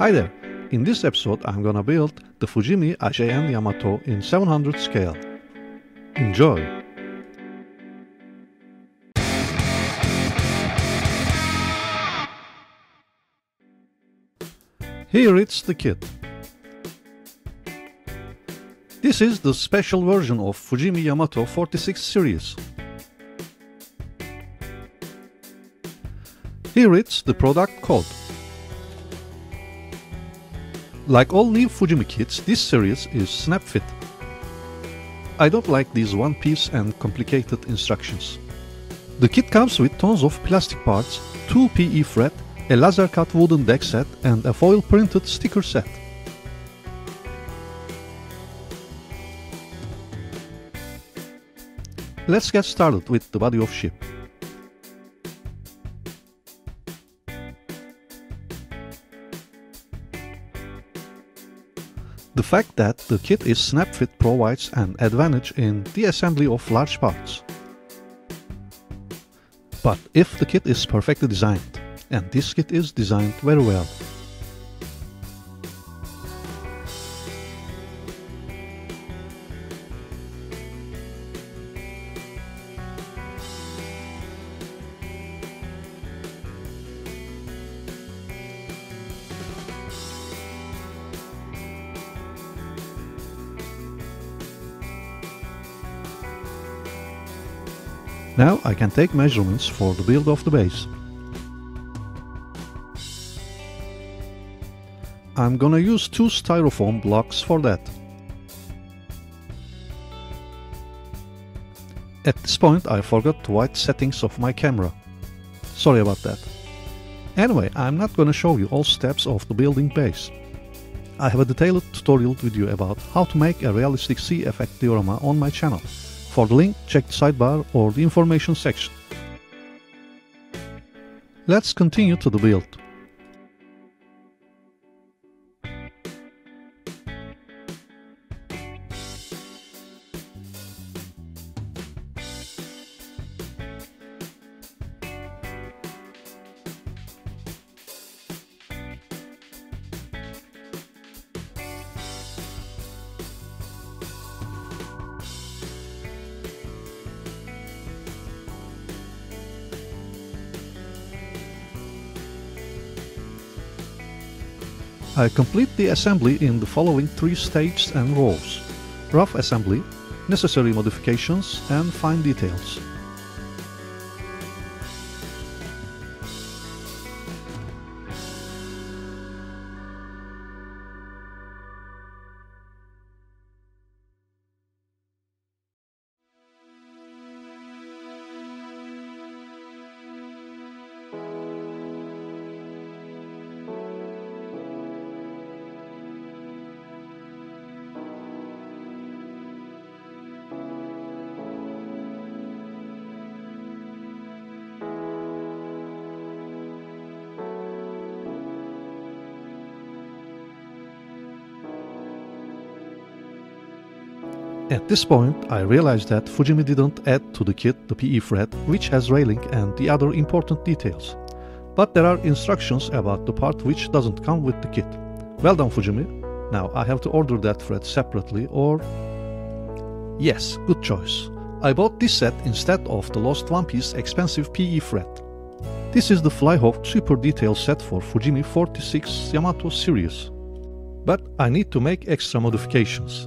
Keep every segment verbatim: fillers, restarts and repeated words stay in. Hi there! In this episode I'm gonna build the Fujimi Ajn Yamato in seven hundred scale. Enjoy! Here it's the kit. This is the special version of Fujimi Yamato forty-six series. Here it's the product code. Like all new Fujimi kits, this series is snap fit. I don't like these one-piece and complicated instructions. The kit comes with tons of plastic parts, two P E fret, a laser-cut wooden deck set and a foil-printed sticker set. Let's get started with the body of ship. The fact that the kit is snap-fit provides an advantage in the assembly of large parts. But if the kit is perfectly designed, and this kit is designed very well. Now I can take measurements for the build of the base. I'm gonna use two styrofoam blocks for that. At this point I forgot to white settings of my camera. Sorry about that. Anyway, I'm not gonna show you all steps of the building base. I have a detailed tutorial video about how to make a realistic sea effect diorama on my channel. For the link, check the sidebar or the information section. Let's continue to the build. I complete the assembly in the following three stages and rows: rough assembly, necessary modifications, and fine details. At this point, I realized that Fujimi didn't add to the kit the P E fret, which has railing and the other important details. But there are instructions about the part which doesn't come with the kit. Well done, Fujimi. Now I have to order that fret separately or... Yes, good choice. I bought this set instead of the lost one-piece expensive P E fret. This is the Flyhawk Super Detail Set for Fujimi forty-six Yamato series. But I need to make extra modifications.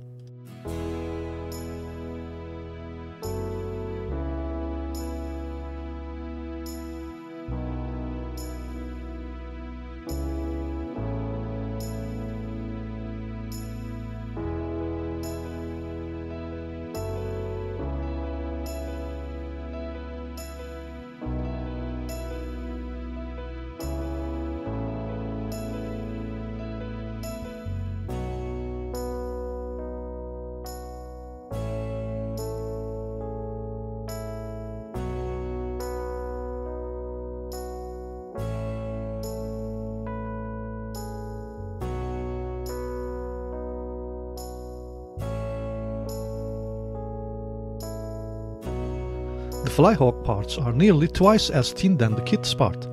The Flyhawk parts are nearly twice as thin than the kit's part.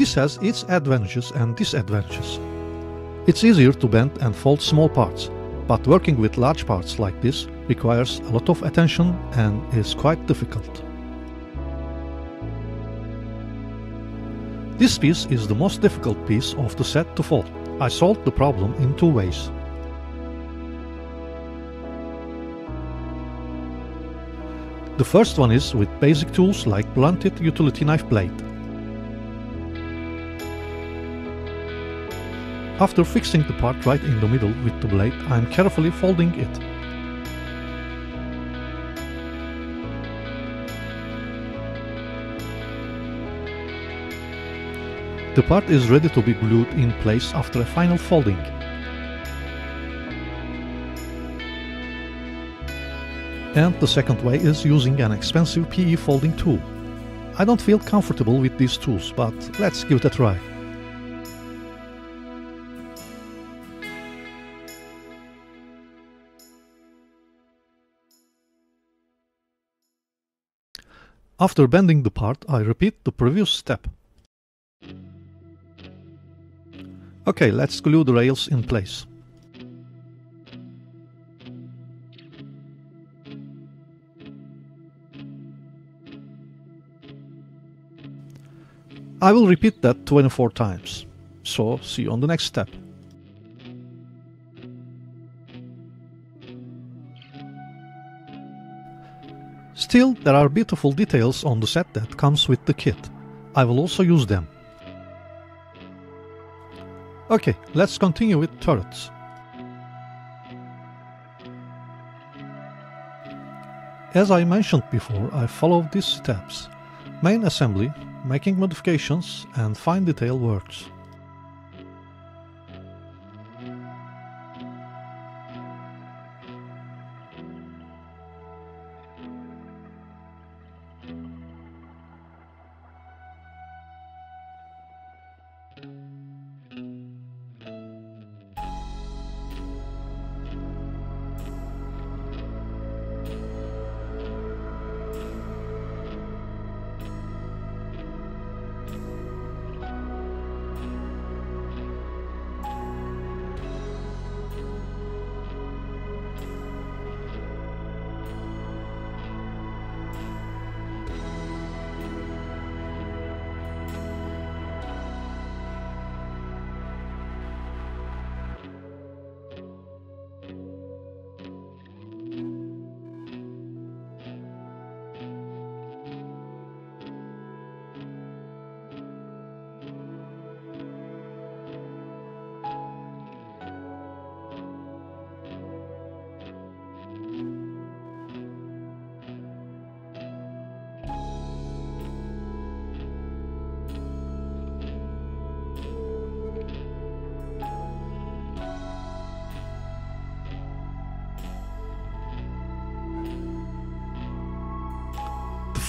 This has its advantages and disadvantages. It's easier to bend and fold small parts, but working with large parts like this requires a lot of attention and is quite difficult. This piece is the most difficult piece of the set to fold. I solved the problem in two ways. The first one is with basic tools like blunted utility knife blade. After fixing the part right in the middle with the blade, I am carefully folding it. The part is ready to be glued in place after a final folding. And the second way is using an expensive P E folding tool. I don't feel comfortable with these tools, but let's give it a try. After bending the part, I repeat the previous step. Okay, let's glue the rails in place. I will repeat that twenty-four times, so see you on the next step. Still, there are beautiful details on the set that comes with the kit. I will also use them. Okay, let's continue with turrets. As I mentioned before, I follow these steps. Main assembly, making modifications, and fine detail works.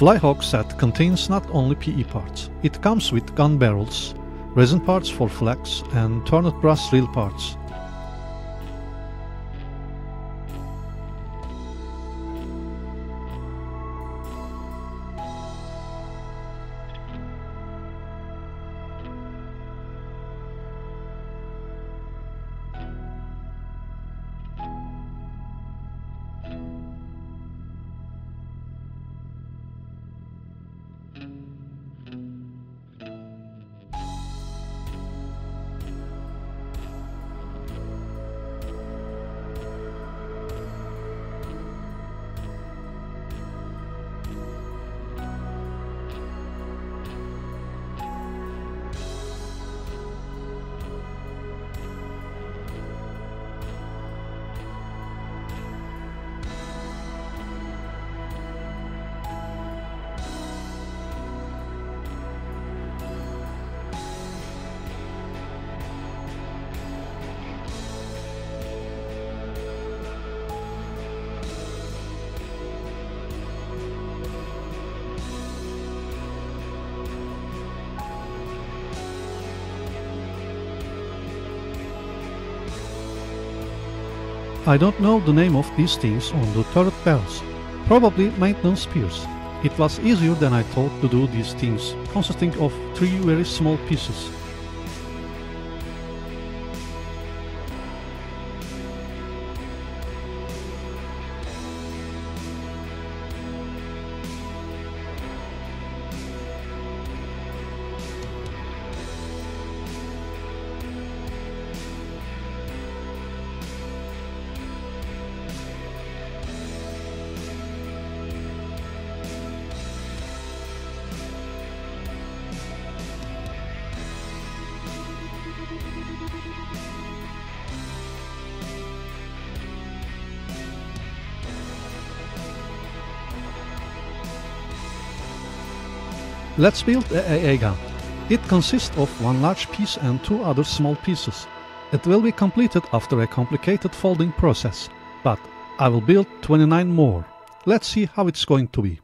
The Flyhawk set contains not only P E parts, it comes with gun barrels, resin parts for flags, and turned brass reel parts. I don't know the name of these things on the turret barrels, probably maintenance piers. It was easier than I thought to do these things, consisting of three very small pieces. Let's build a A A gun. It consists of one large piece and two other small pieces. It will be completed after a complicated folding process, but I will build twenty-nine more. Let's see how it's going to be.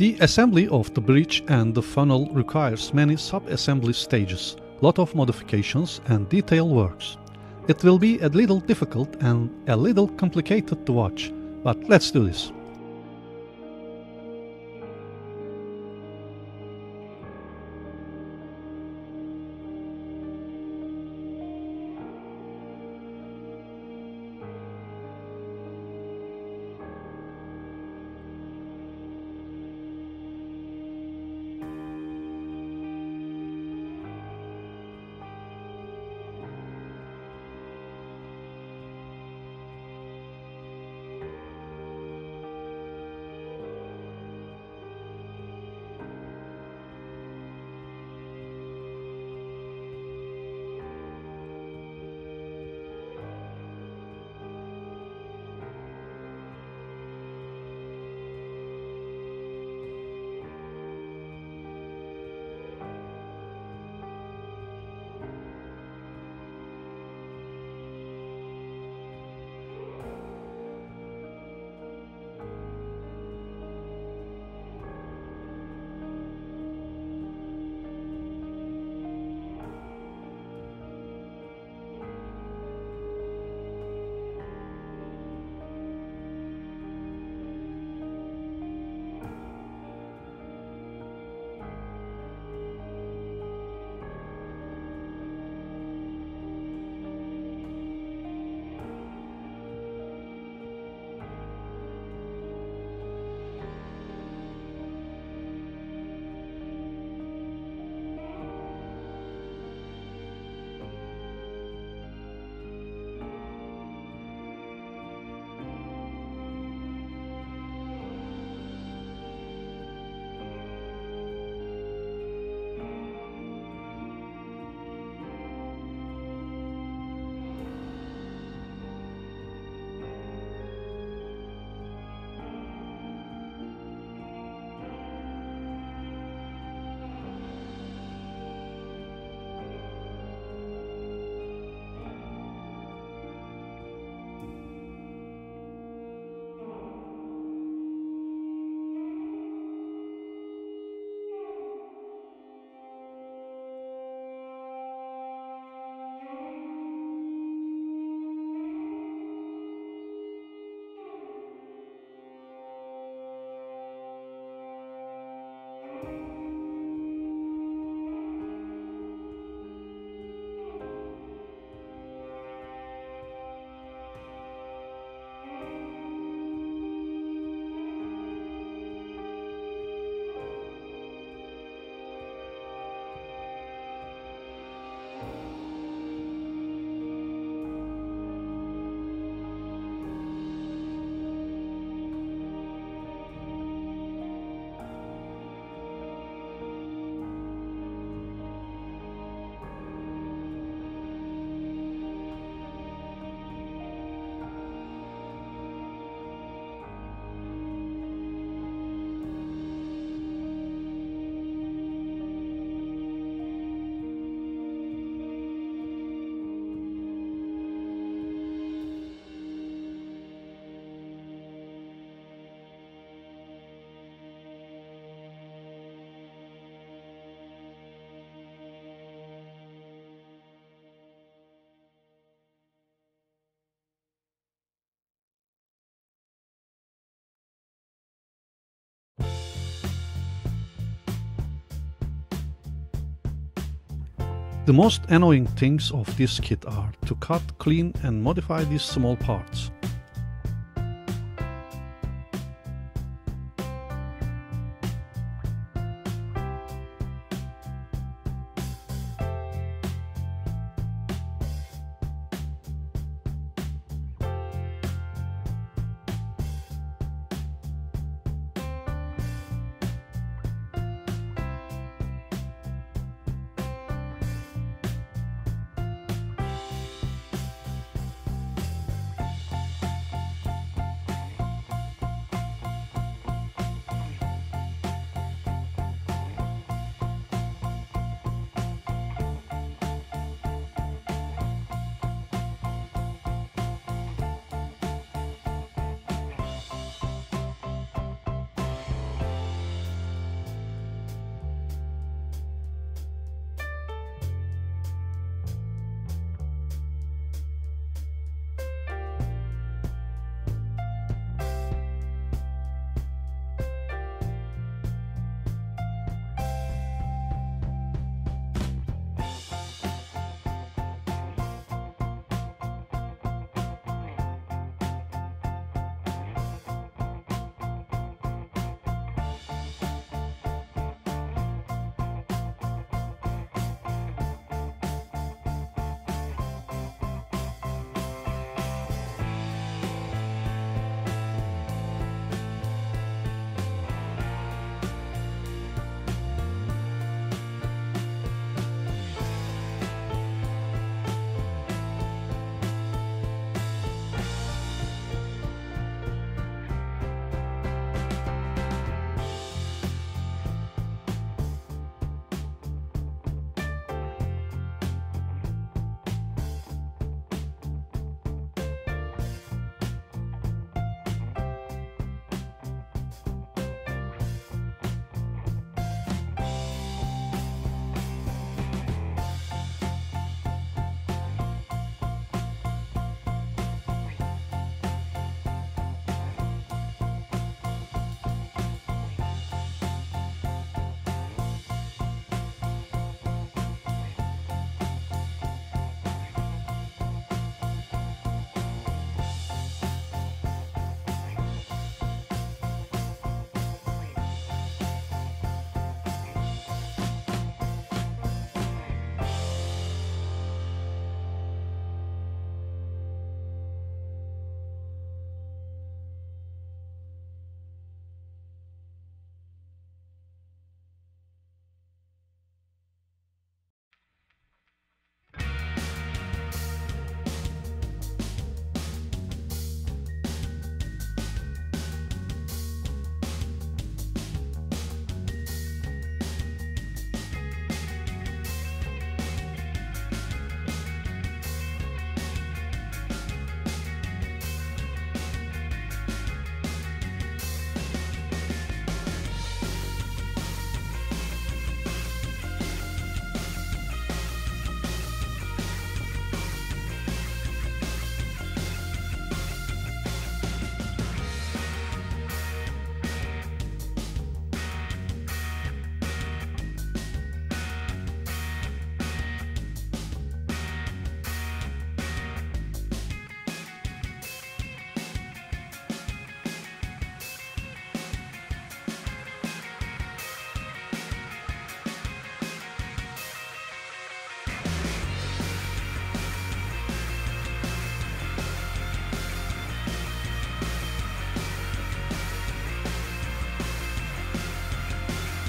The assembly of the breech and the funnel requires many sub-assembly stages, lot of modifications and detail works. It will be a little difficult and a little complicated to watch, but let's do this. The most annoying things of this kit are to cut, clean and modify these small parts.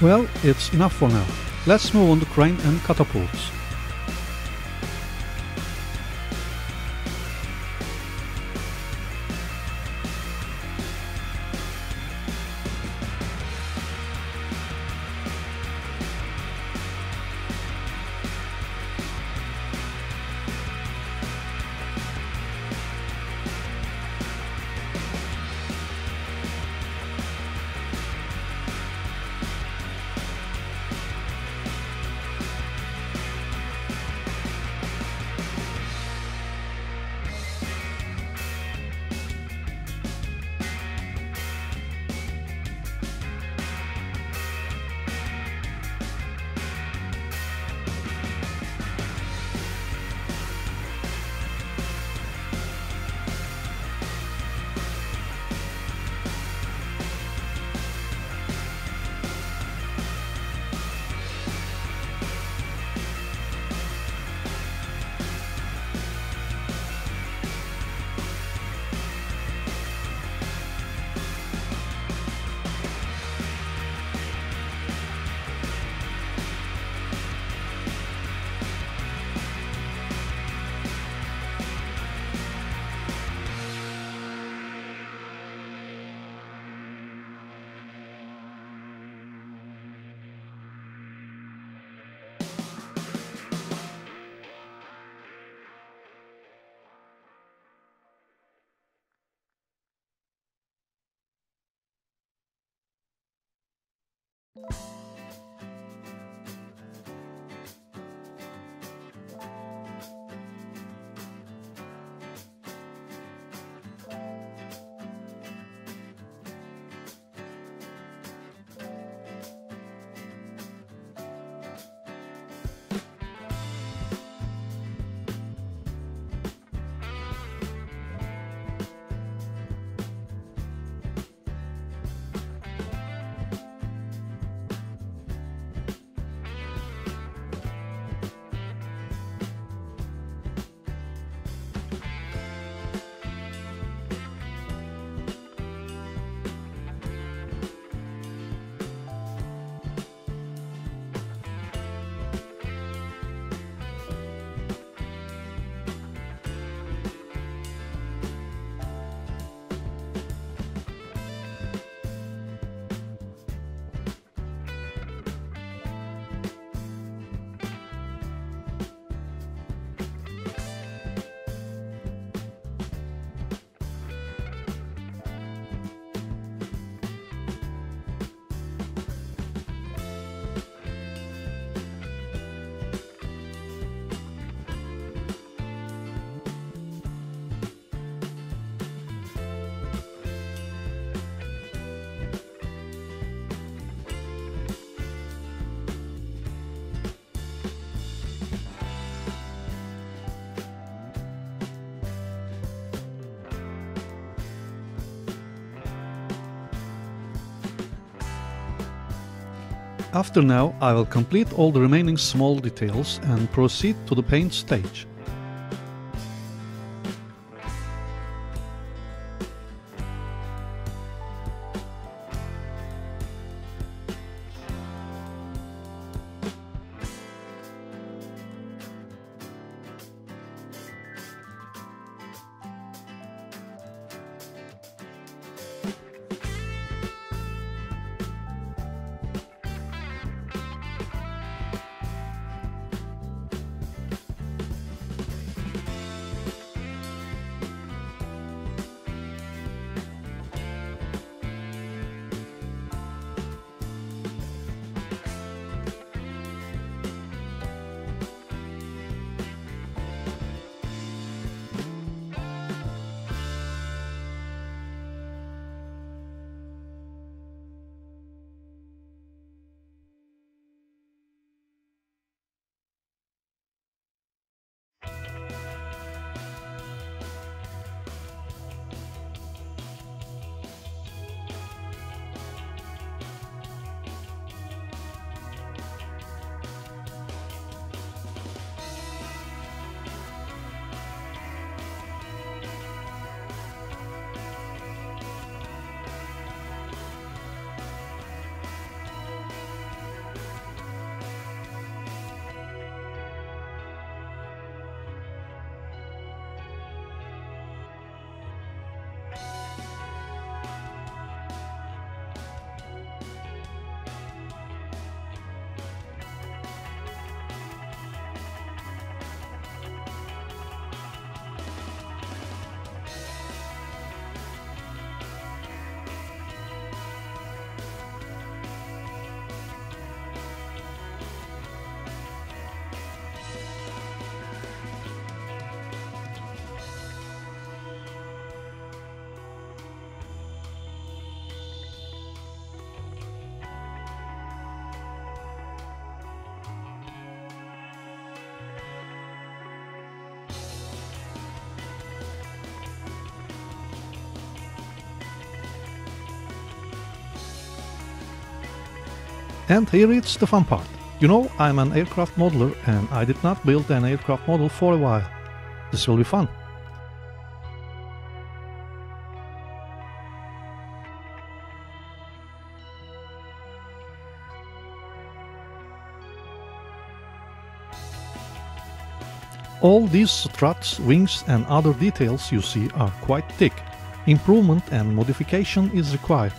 Well, it's enough for now. Let's move on to crane and catapults. After now, I will complete all the remaining small details and proceed to the paint stage. And here it's the fun part. You know, I'm an aircraft modeler and I did not build an aircraft model for a while. This will be fun. All these struts, wings and other details you see are quite thick. Improvement and modification is required.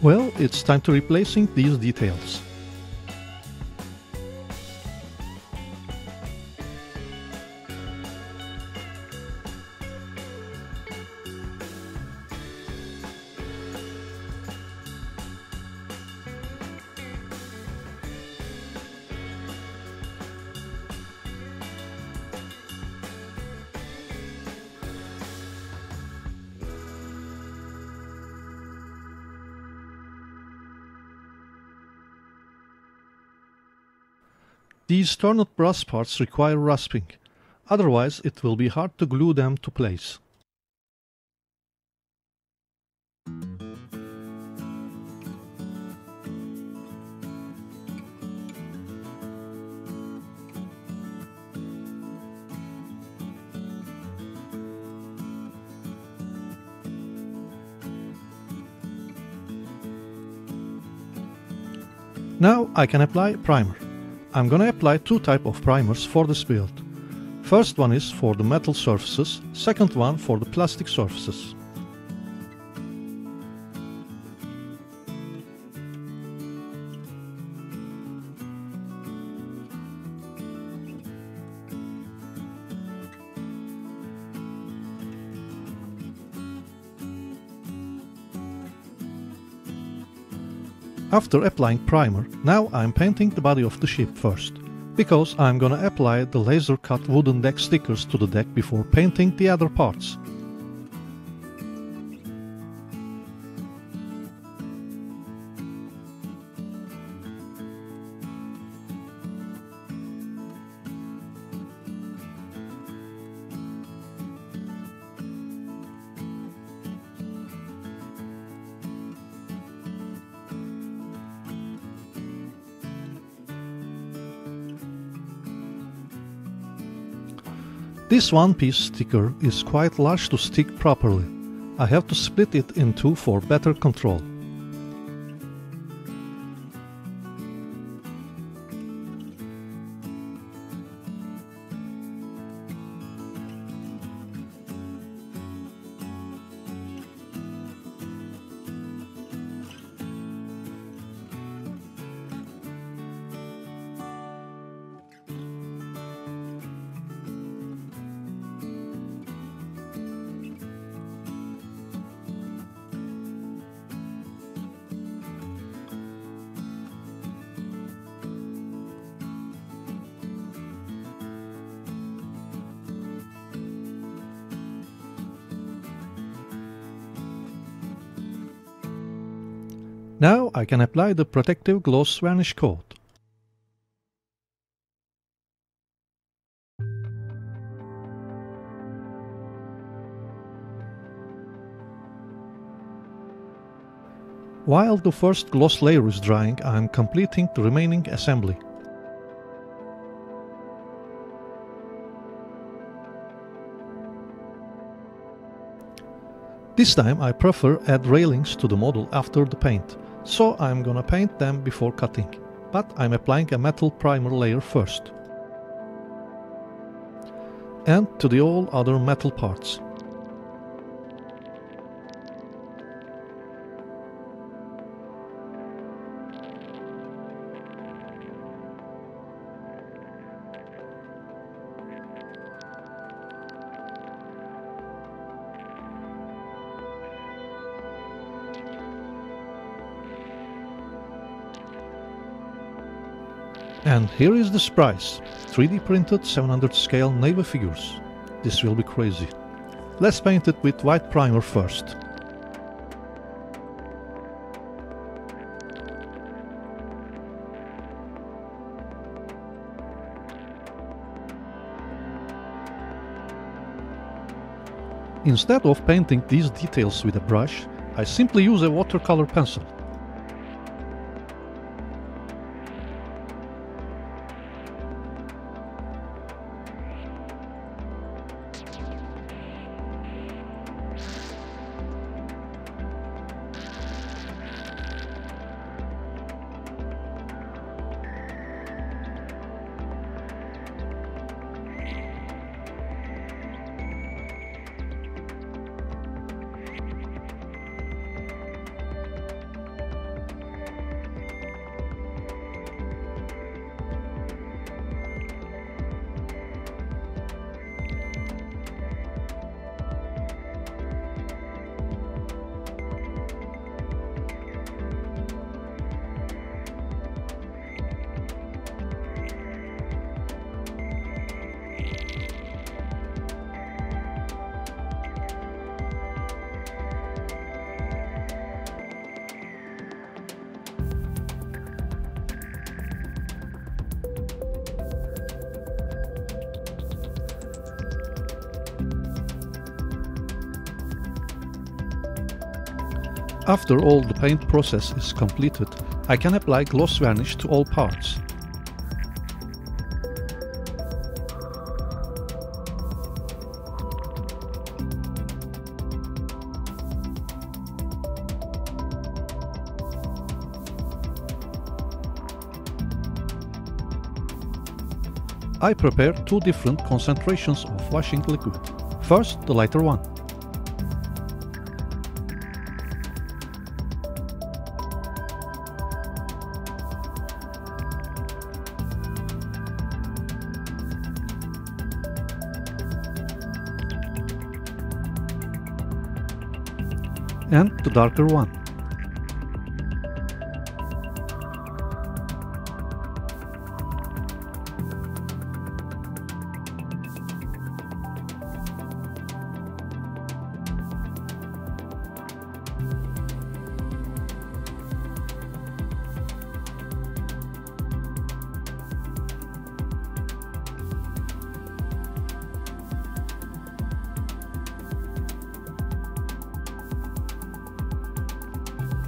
Well, it's time to replacing these details. These torn-out brass parts require rasping, otherwise it will be hard to glue them to place. Now I can apply primer. I'm gonna apply two types of primers for this build. First one is for the metal surfaces, second one for the plastic surfaces. After applying primer, now I'm painting the body of the ship first, because I'm gonna apply the laser cut wooden deck stickers to the deck before painting the other parts. This one-piece sticker is quite large to stick properly. I have to split it in two for better control. Now I can apply the protective gloss varnish coat. While the first gloss layer is drying, I am completing the remaining assembly. This time I prefer add railings to the model after the paint, so I'm gonna paint them before cutting, but I'm applying a metal primer layer first. And to the all other metal parts. And here is the surprise, three D printed seven hundred scale Navy figures. This will be crazy. Let's paint it with white primer first. Instead of painting these details with a brush, I simply use a watercolor pencil. After all the paint process is completed, I can apply gloss varnish to all parts. I prepare two different concentrations of washing liquid. First, the lighter one. And the darker one.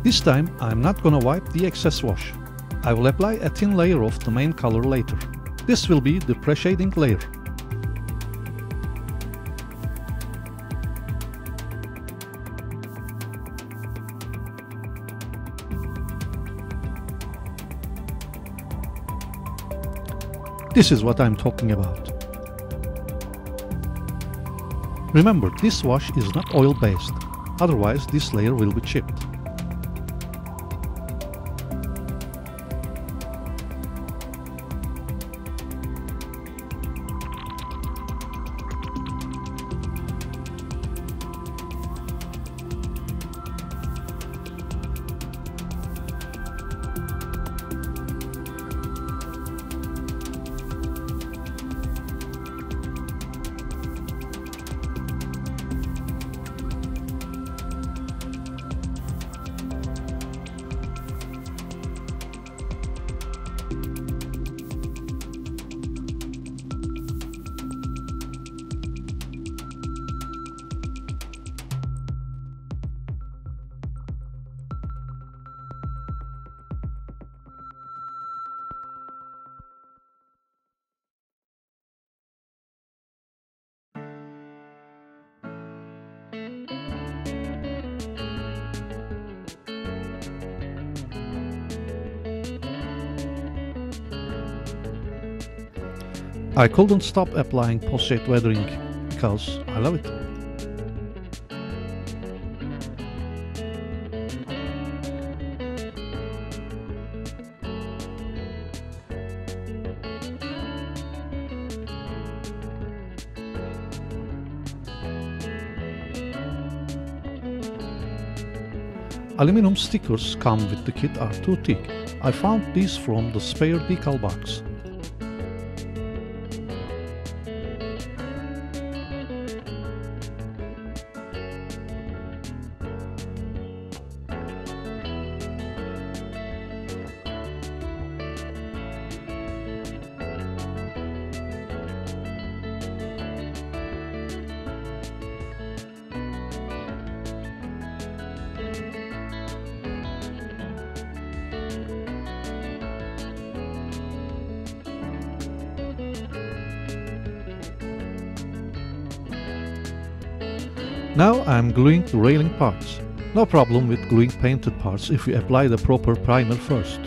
This time I'm not gonna wipe the excess wash. I will apply a thin layer of the main color later. This will be the pre-shading layer. This is what I'm talking about. Remember, this wash is not oil-based, otherwise this layer will be chipped. I couldn't stop applying post-shade weathering, because I love it. Aluminum stickers come with the kit are too thick. I found these from the spare decal box. Now I'm gluing the railing parts. No problem with gluing painted parts if we apply the proper primer first.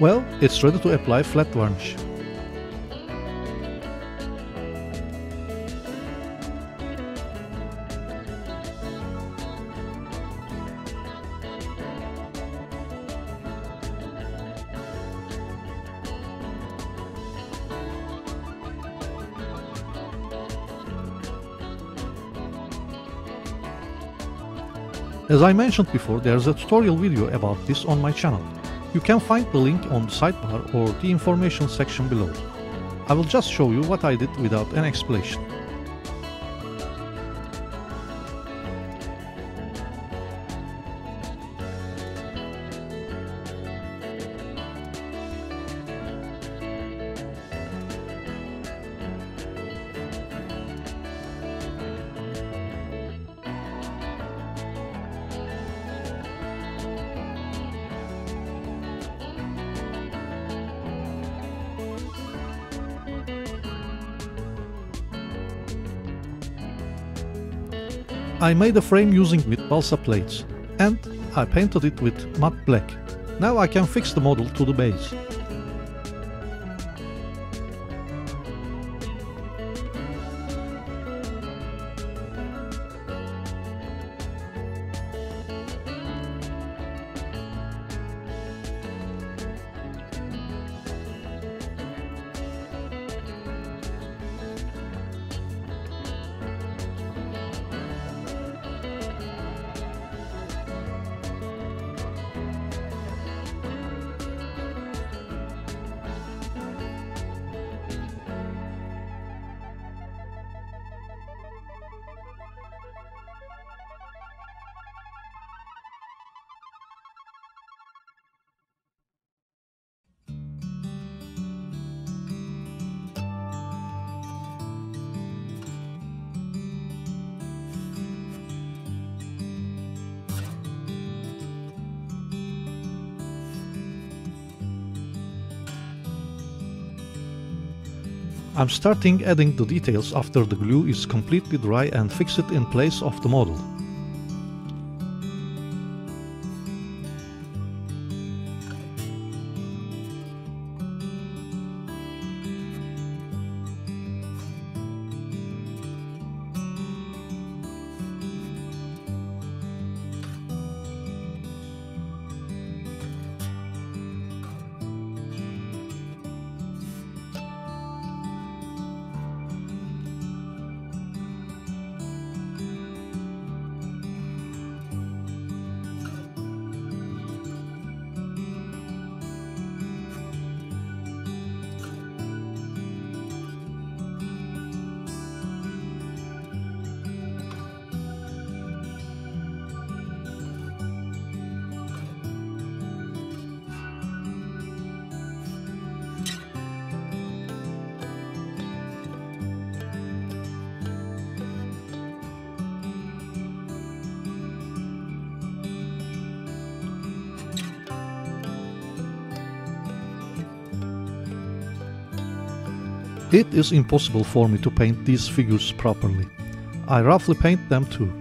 Well, it's ready to apply flat varnish. As I mentioned before, there's a tutorial video about this on my channel. You can find the link on the sidebar or the information section below. I will just show you what I did without an explanation. I made a frame using with balsa plates, and I painted it with matte black. Now I can fix the model to the base. I'm starting adding the details after the glue is completely dry and fix it in place of the model. It is impossible for me to paint these figures properly. I roughly paint them too.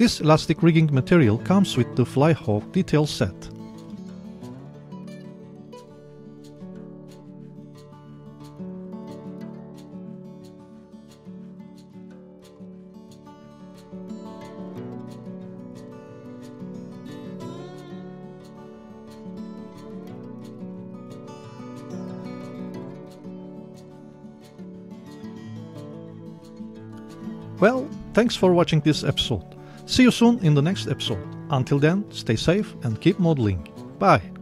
This elastic rigging material comes with the Flyhawk Detail Set. Well, thanks for watching this episode. See you soon in the next episode. Until then, stay safe and keep modeling. Bye!